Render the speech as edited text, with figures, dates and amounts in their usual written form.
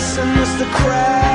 Listen as the crowd